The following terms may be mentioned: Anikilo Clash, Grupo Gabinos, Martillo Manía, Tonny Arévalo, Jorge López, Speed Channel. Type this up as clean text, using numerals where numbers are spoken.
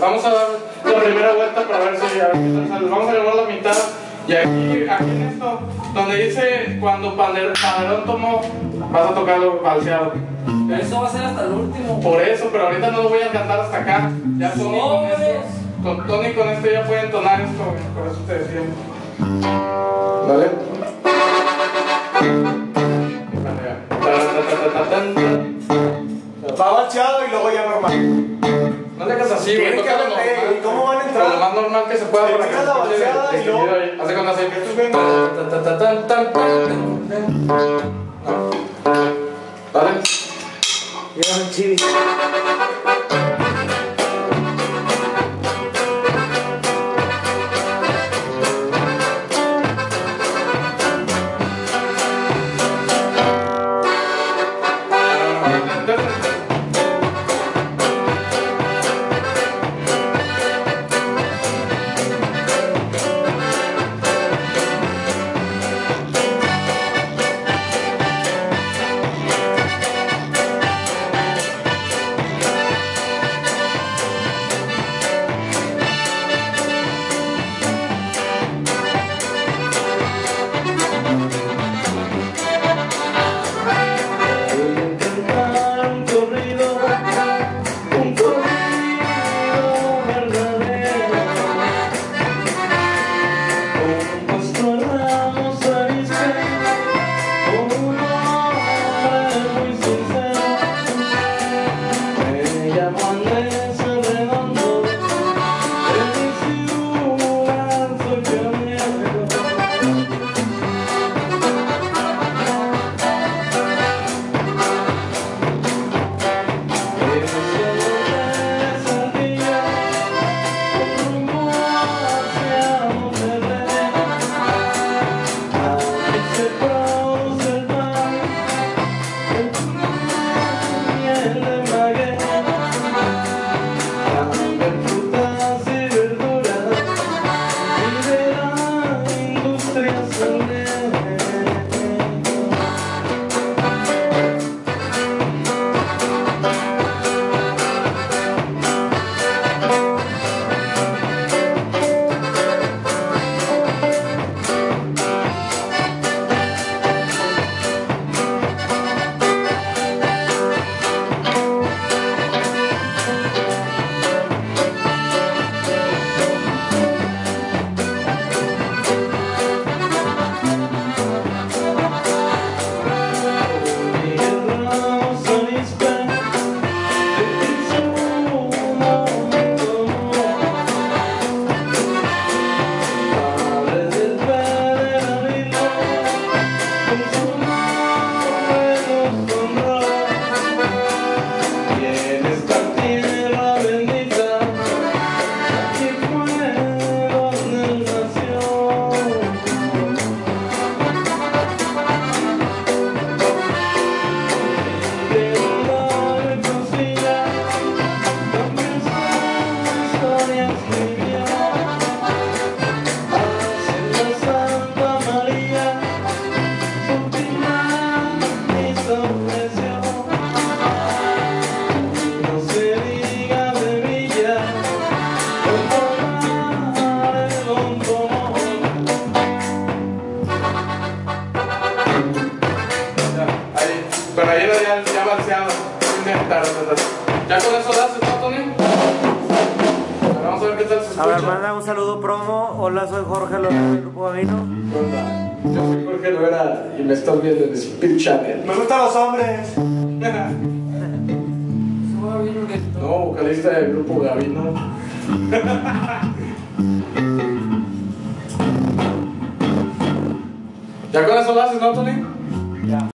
Vamos a dar la primera vuelta para ver si ya vamos a ganar la mitad. Y aquí en esto, donde dice cuando Panderón tomó, vas a tocarlo falseado. Eso va a ser hasta el último. Por eso, pero ahorita no lo voy a cantar hasta acá. Ya Tony con esto ya puede entonar esto, por eso te decía. ¿Vale? Va bacheado y luego ya normal. No le hagas así, güey. ¿Cómo van a entrar? Lo más normal que se pueda para que la bacheada y luego. Hace cuando hace que tú vengas. ¿Vale? Mira, un chibi. Ya con eso das, ¿no, Tony? Vamos a ver qué tal se escucha. A ver, manda un saludo promo. Hola, soy Jorge López del Grupo Gabinos. Hola, yo soy Jorge López y me estás viendo en Speed Channel. ¡Me gustan los hombres! No, vocalista del Grupo Gabinos. Ya con eso das, ¿no, Tony?